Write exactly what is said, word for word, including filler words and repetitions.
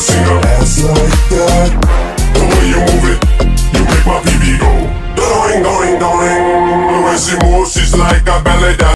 seen her ass like that. The way you move it, you make my P V go. Do-ring, do-ring, do-ring. When she moves, she's like a ballet dancer.